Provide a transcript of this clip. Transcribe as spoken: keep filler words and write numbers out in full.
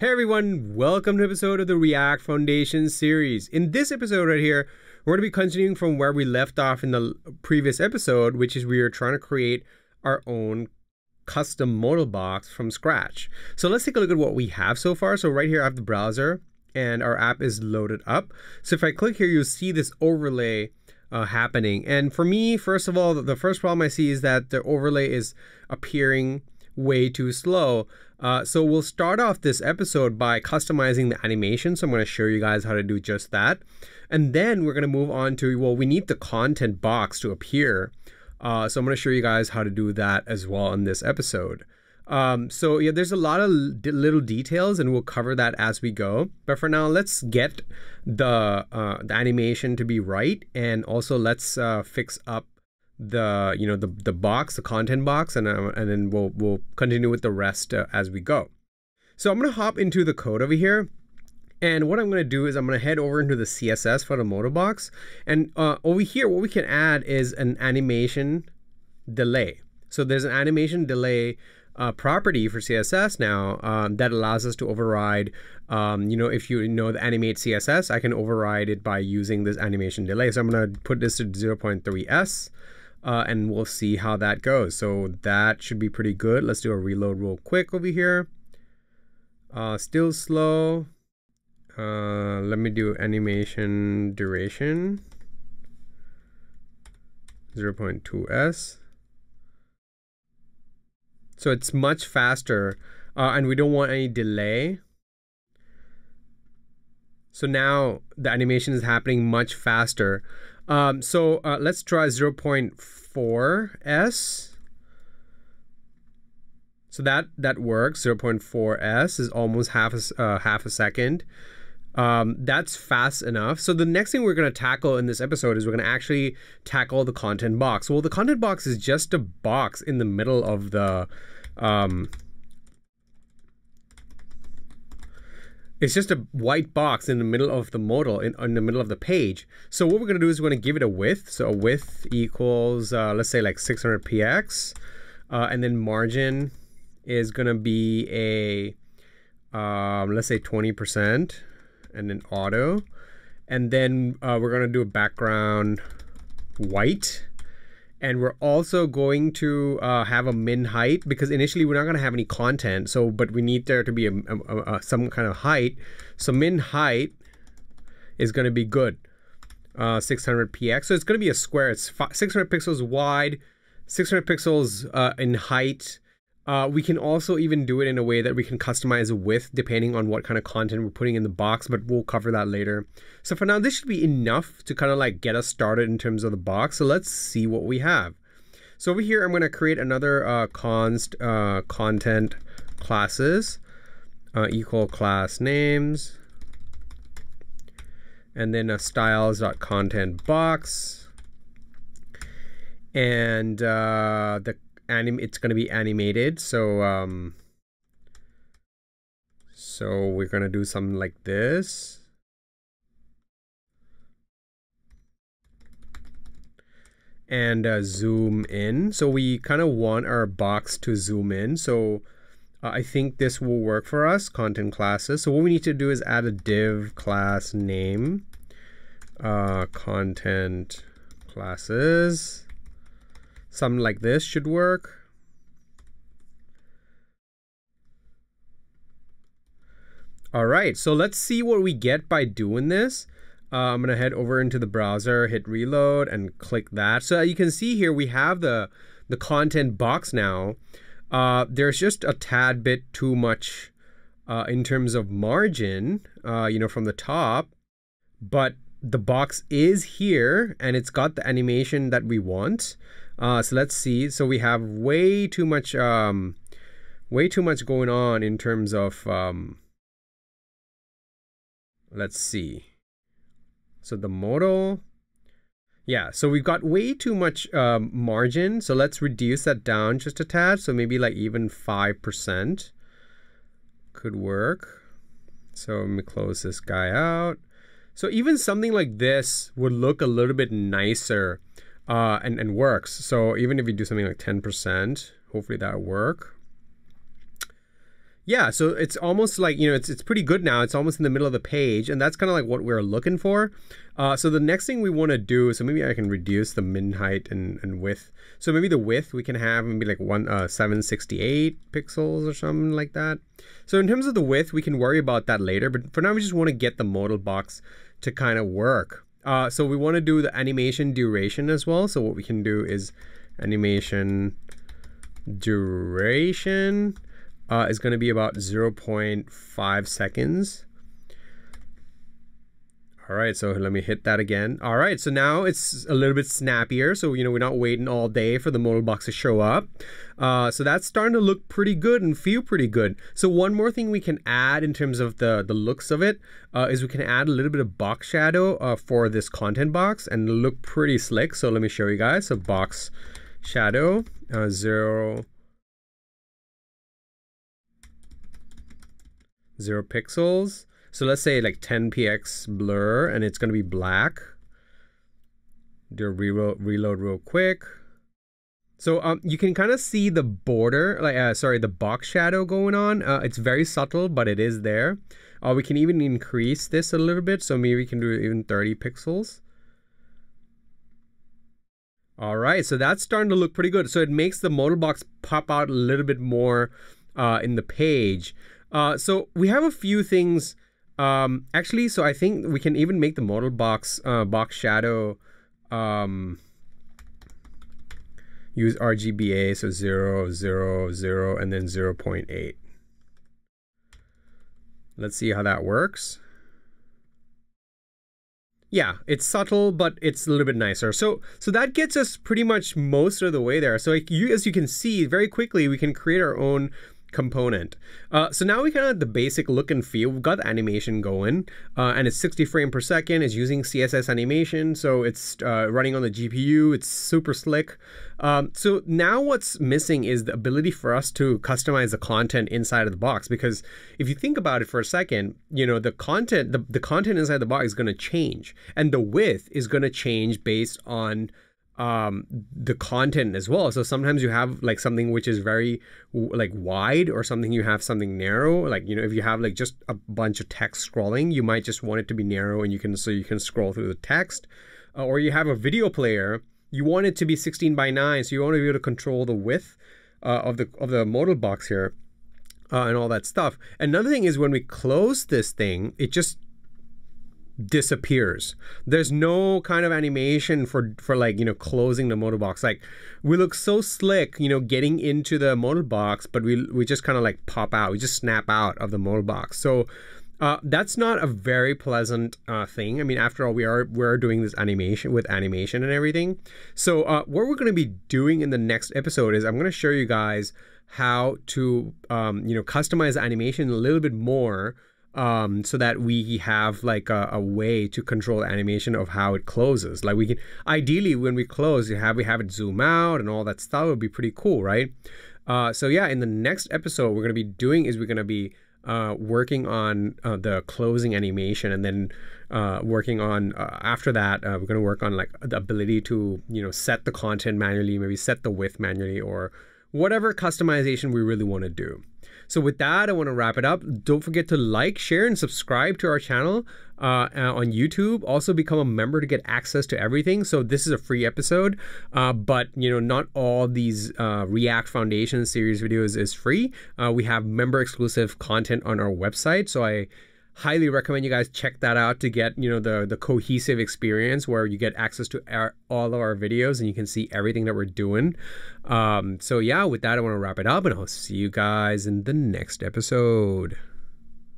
Hey everyone, welcome to an episode of the React Foundation series. In this episode right here, we're going to be continuing from where we left off in the previous episode, which is we are trying to create our own custom modal box from scratch. So let's take a look at what we have so far. So right here I have the browser and our app is loaded up. So if I click here, you'll see this overlay Uh, happening. And for me, first of all, the first problem I see is that the overlay is appearing way too slow. Uh, so we'll start off this episode by customizing the animation. So I'm going to show you guys how to do just that. And then we're going to move on to, well, we need the content box to appear. Uh, so I'm going to show you guys how to do that as well in this episode. Um, so yeah, there's a lot of little details and we'll cover that as we go. But for now, let's get the, uh, the animation to be right. And also let's uh, fix up the, you know, the, the box, the content box, and, uh, and then we'll, we'll continue with the rest uh, as we go. So I'm going to hop into the code over here. And what I'm going to do is I'm going to head over into the C S S for the modal box. And uh, over here, what we can add is an animation delay. So there's an animation delay Uh, property for C S S now um, that allows us to override, um, you know, if you know the animate C S S, I can override it by using this animation delay. So I'm going to put this to zero point three S uh, and we'll see how that goes. So that should be pretty good. Let's do a reload real quick over here. Uh, still slow. Uh, let me do animation duration. zero point two S. So it's much faster uh, and we don't want any delay. So now the animation is happening much faster. Um, so uh, let's try zero point four S. So that, that works. zero point four S is almost half a, uh, half a second. Um, that's fast enough. So the next thing we're going to tackle in this episode is we're going to actually tackle the content box. Well, the content box is just a box in the middle of the, um, it's just a white box in the middle of the modal, in, in the middle of the page. So what we're going to do is we're going to give it a width. So a width equals, uh, let's say like six hundred P X, uh, and then margin is going to be a, um, let's say twenty percent. And then auto, and then uh, we're going to do a background white, and we're also going to uh, have a min height, because initially we're not going to have any content, so but we need there to be a, a, a some kind of height. So min height is going to be good, uh, six hundred P X. So it's going to be a square. It's six hundred pixels wide, six hundred pixels uh, in height. Uh, we can also even do it in a way that we can customize width depending on what kind of content we're putting in the box, but we'll cover that later. So for now, this should be enough to kind of like get us started in terms of the box. So let's see what we have. So over here, I'm going to create another uh, const uh, content classes uh, equal class names, and then a styles.content box, and uh, the Anim it's going to be animated. So, um, so we're going to do something like this. And uh, zoom in. So we kind of want our box to zoom in. So uh, I think this will work for us, content classes. So what we need to do is add a div class name, uh, content classes. Something like this should work. All right, so let's see what we get by doing this. Uh, I'm gonna head over into the browser, hit reload and click that. So you can see here, we have the, the content box now. Uh, there's just a tad bit too much uh, in terms of margin, uh, you know, from the top, but the box is here and it's got the animation that we want. Uh, so let's see. So we have way too much, um, way too much going on in terms of, um, let's see. So the modal, yeah, so we've got way too much um, margin. So let's reduce that down just a tad. So maybe like even five percent could work. So let me close this guy out. So even something like this would look a little bit nicer. Uh, and, and works. So even if you do something like ten percent, hopefully that'll work. Yeah, so it's almost like, you know, it's, it's pretty good now. It's almost in the middle of the page, and that's kind of like what we're looking for. Uh, so the next thing we want to do, so maybe I can reduce the min height and, and width. So maybe the width we can have maybe like one uh, seven sixty-eight pixels or something like that. So in terms of the width, we can worry about that later, but for now we just want to get the modal box to kind of work. Uh, so we want to do the animation duration as well. So what we can do is animation duration. Uh, is going to be about zero point five seconds. All right, so let me hit that again. All right, so now it's a little bit snappier. So, you know, we're not waiting all day for the modal box to show up. Uh, so that's starting to look pretty good and feel pretty good. So one more thing we can add in terms of the, the looks of it uh, is we can add a little bit of box shadow uh, for this content box and look pretty slick. So let me show you guys. So box shadow, uh, zero. zero pixels. So let's say like ten P X blur, and it's going to be black. Do a reload, reload real quick. So um, you can kind of see the border, like uh, sorry, the box shadow going on. Uh, it's very subtle, but it is there. Uh, we can even increase this a little bit. So maybe we can do even thirty pixels. All right, so that's starting to look pretty good. So it makes the modal box pop out a little bit more uh, in the page. Uh, so we have a few things um, actually. So I think we can even make the modal box uh, box shadow um, use R G B A. So zero, zero, zero, and then zero point eight. Let's see how that works. Yeah, it's subtle, but it's a little bit nicer. So so that gets us pretty much most of the way there. So like you, as you can see, very quickly, we can create our own component. Uh, so now we kind of have the basic look and feel. We've got the animation going, uh, and it's sixty frames per second. It's using C S S animation, so it's uh, running on the G P U. It's super slick. Um, so now what's missing is the ability for us to customize the content inside of the box, because if you think about it for a second, you know, the content, the, the content inside the box is going to change, and the width is going to change based on Um, the content as well. So sometimes you have like something which is very like wide, or something you have something narrow. Like, you know, if you have like just a bunch of text scrolling, you might just want it to be narrow, and you can, so you can scroll through the text, uh, or you have a video player, you want it to be sixteen by nine. So you want to be able to control the width uh, of the, of the modal box here uh, and all that stuff. Another thing is when we close this thing, it just disappears. There's no kind of animation for for like, you know, closing the modal box. Like, we look so slick, you know, getting into the modal box, but we we just kind of like pop out. We just snap out of the modal box. So uh, that's not a very pleasant uh, thing. I mean, after all, we are we're doing this animation with animation and everything. So uh, what we're going to be doing in the next episode is I'm going to show you guys how to um, you know, customize the animation a little bit more. Um, so that we have like a, a way to control animation of how it closes. Like, we can ideally, when we close, you have we have it zoom out and all that stuff. Would be pretty cool, right? Uh, so yeah, in the next episode, we're gonna be doing is we're gonna be uh, working on uh, the closing animation, and then uh, working on uh, after that, uh, we're gonna work on like the ability to, you know, set the content manually, maybe set the width manually, or whatever customization we really want to do. So with that, I want to wrap it up. Don't forget to like, share, and subscribe to our channel uh, on YouTube. Also become a member to get access to everything. So this is a free episode, uh, but you know, not all these uh, React Foundation series videos is free. Uh, we have member exclusive content on our website. So I highly recommend you guys check that out to get, you know, the, the cohesive experience where you get access to our, all of our videos, and you can see everything that we're doing. Um, so yeah, with that, I want to wrap it up, and I'll see you guys in the next episode.